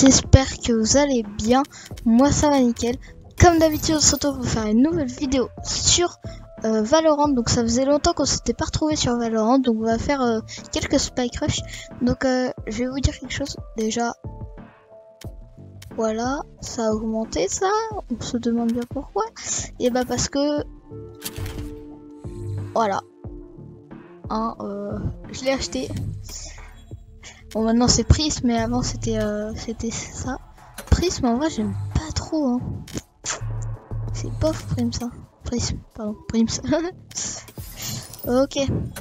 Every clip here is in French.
j'espère que vous allez bien. Moi ça va nickel. Comme d'habitude, on se retrouve pour faire une nouvelle vidéo sur Valorant. Donc ça faisait longtemps qu'on s'était pas retrouvé sur Valorant, donc on va faire quelques Spike Rush. Donc je vais vous dire quelque chose déjà. Voilà, ça a augmenté ça. On se demande bien pourquoi. Et bah parce que voilà. Hein, je l'ai acheté. Bon, maintenant c'est Prisme, mais avant c'était ça. Prisme, en vrai, j'aime pas trop. Hein. C'est bof, Prisme, ça. Prisme, pardon, Prisme. Ok.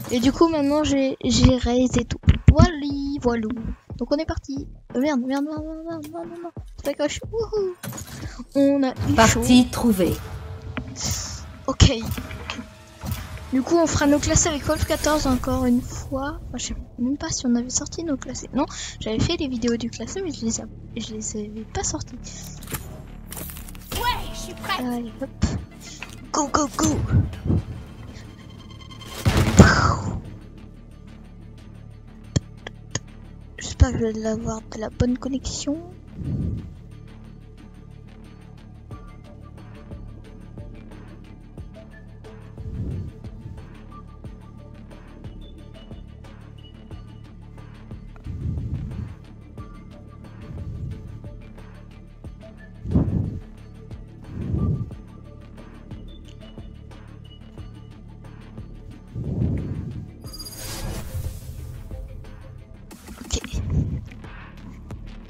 Et du coup, maintenant j'ai raise et tout. Voili, voilou. Donc on est parti. Merde, merde, merde, merde, merde, merde. C'est la coche. Wouhou. On a eu partie trouvée. Ok. Du coup, on fera nos classés avec Wolf 14 encore une fois. Enfin, je sais même pas si on avait sorti nos classés. Non, j'avais fait les vidéos du classé, mais je les avais pas sorties. Ouais, je suis prête. Allez, hop. Go, go, go. J'espère que je vais avoir de la bonne connexion.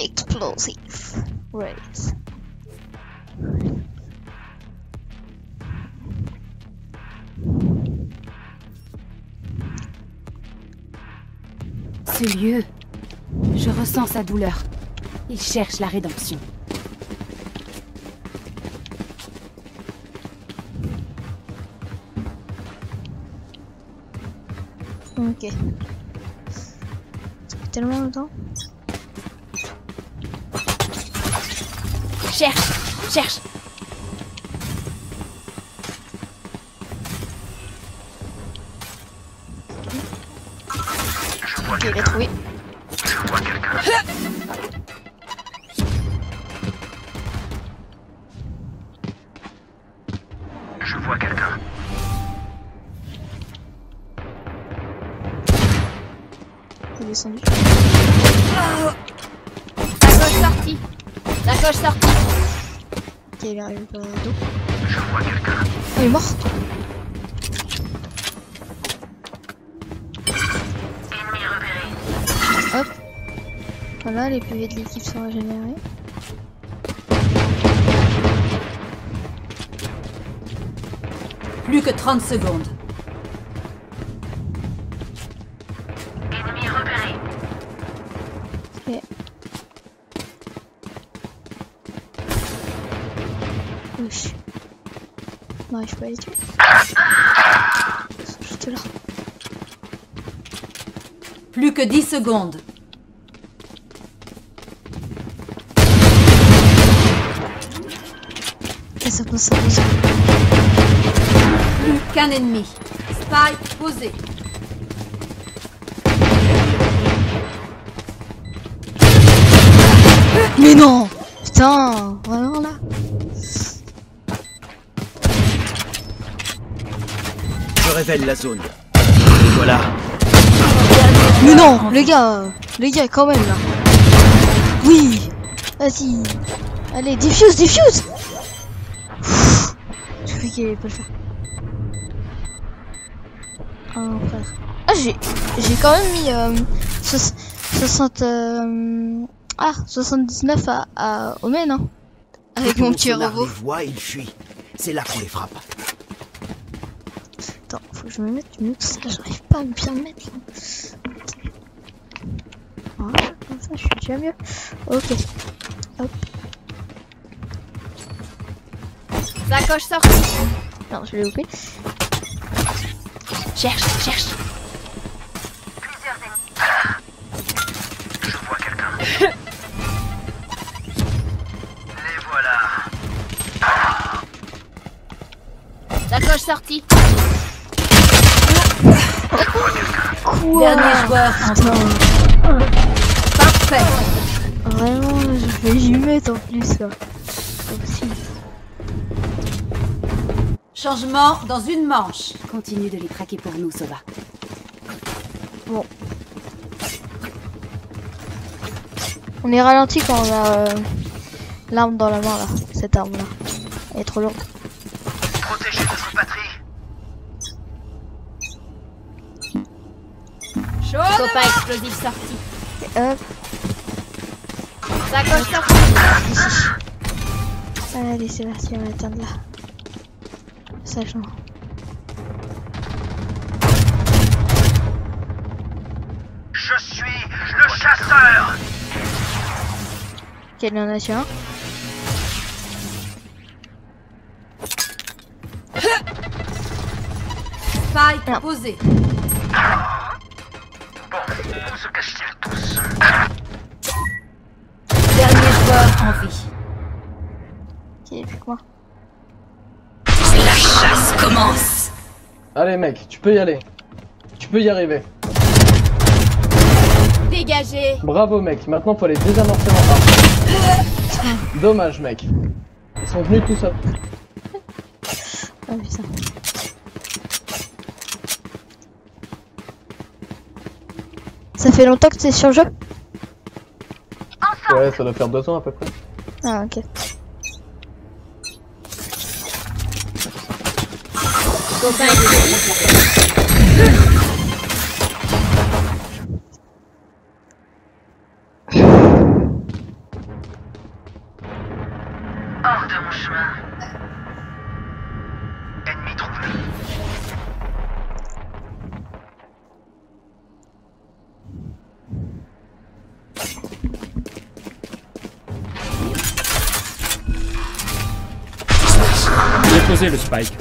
Explosive race. Ce lieu, je ressens sa douleur. Il cherche la rédemption. Ok. Ça fait tellement longtemps. Cherche, cherche. Je vois okay, trouvé. Je vois quelqu'un. Je vois quelqu'un. Il est descendu. Oh. La coche sortie. La coche sortie. Ok, il arrive dans le dos. Je vois quelqu'un. Il est mort. Ennemi repéré. Hop. Voilà, les PV de l'équipe sont régénérés. Plus que 30 secondes. Ennemi repéré. Ok. Non, je peux aller tuer. Ils sont juste là. Plus que 10 secondes. Et ça passe à plus. Plus qu'un ennemi. Spike posé. Mais non! Putain! Vraiment là? Je révèle la zone. Et voilà. Mais non, les gars, quand même là. Oui. Vas-y. Allez, diffuse. Je croyais qu'il allait pas le faire. Oh frère. Ah j'ai quand même mis 79 à Omen, hein. Avec mon petit robot. C'est là qu'on les frappe. Attends, faut que je me mette du mieux, parce que j'arrive pas à me bien mettre là. Voilà, comme ça je suis déjà mieux. Ok. Hop. La coche sort. Non, je l'ai loupé. Cherche. Plusieurs ennemis. Je vois quelqu'un. Les voilà. La coche sortie. Quoi? Dernier joueur. Parfait. vraiment, je vais j'y mettre en plus quoi. Aussi. Change mort dans une manche. Continue de les traquer pour nous, Sova. Bon. On est ralenti quand on a l'arme dans la main là. Cette arme là. Elle est trop lourde. Protégez votre patrie. Copa explosif sorti. Et hop. Ça coche sorti. Allez, c'est parti, on va atteindre là. Sachant. Je suis le chasseur. Quel en a sur un? Faille posée. Bon, où se cachent-ils tous? Dernier joueur en vie. Qui est plus que moi? La chasse commence. Allez mec, tu peux y aller. Tu peux y arriver. Dégagé. Bravo mec, maintenant faut les désamorcer en bas. Dommage mec. Ils sont venus tout seuls. Ah putain. Ça fait longtemps que t'es sur le jeu? Ouais, ça doit faire 2 ans à peu près. Ah ok. Hors de mon chemin. Ennemi trouvé. Déposez le spike.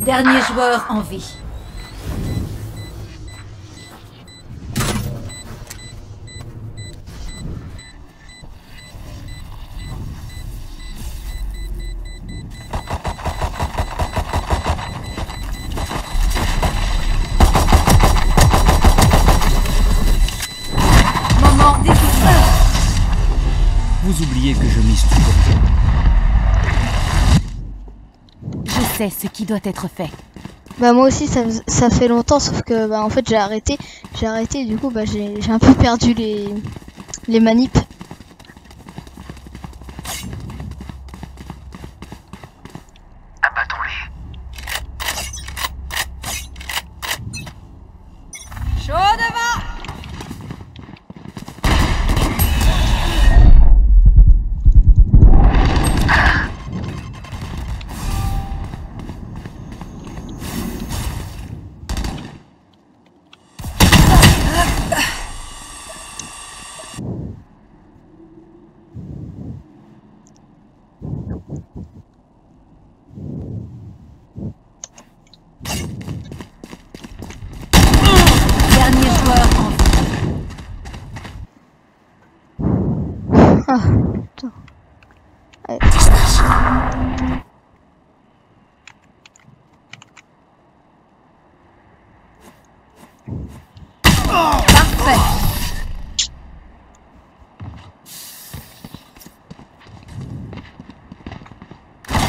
Dernier joueur en vie. Moment décisif. Vous oubliez que je mise tout. C'est ce qui doit être fait. Bah moi aussi ça fait longtemps, sauf que bah en fait j'ai arrêté et du coup bah j'ai un peu perdu les manips. Abattons-les. Chaud devant.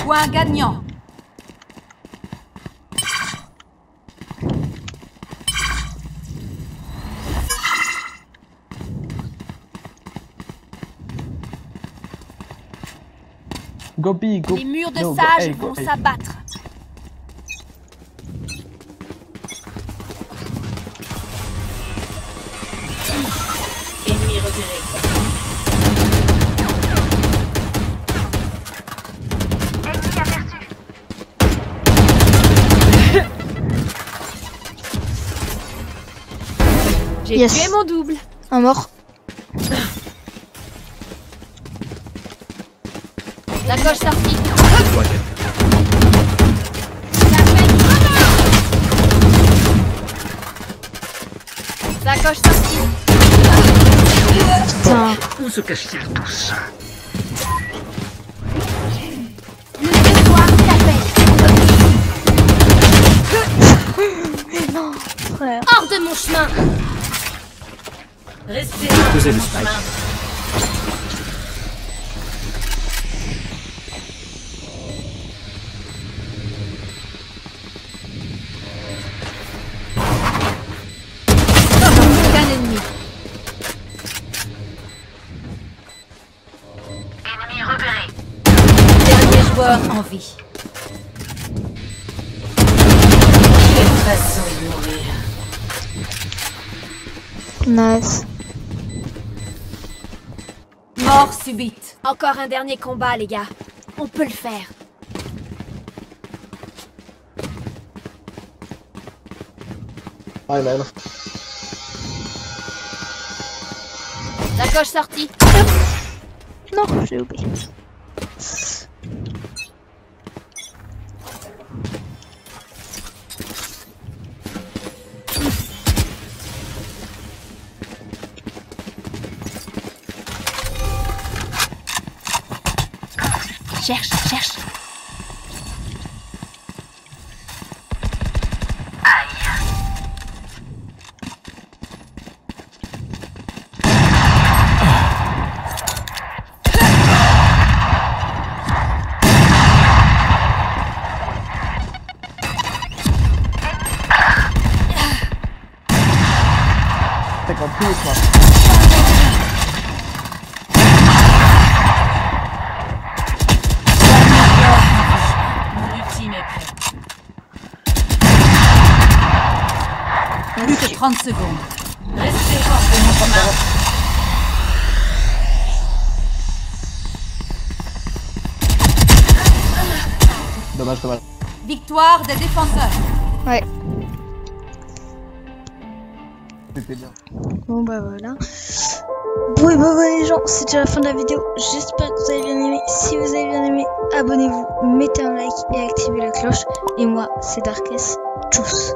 Point gagnant. Go. Les murs de sages vont s'abattre. Ennemi repéré. J'ai tué mon double. Un mort. La gauche sortie. Coche sorti. Putain. Où se cachent-ils tous? Le devoir t'appelle. Non, frère. Hors de mon chemin. Restez là. Posez le spike. En vie. Quelle façon de mourir. Nice. Mort subite. Encore un dernier combat, les gars. On peut le faire. Hi, man. La coche sortie. Non, j'ai oublié. Cherche, cherche. T'as compris ou quoi? Plus que 30 secondes. Restez fort de mon combat. Dommage, dommage. Victoire des défenseurs. Ouais. C'était bien. Bon bah voilà. Bon et bah voilà les gens, c'est déjà la fin de la vidéo. J'espère que vous avez bien aimé. Si vous avez bien aimé, abonnez-vous, mettez un like et activez la cloche. Et moi, c'est DarkS. Tchuss.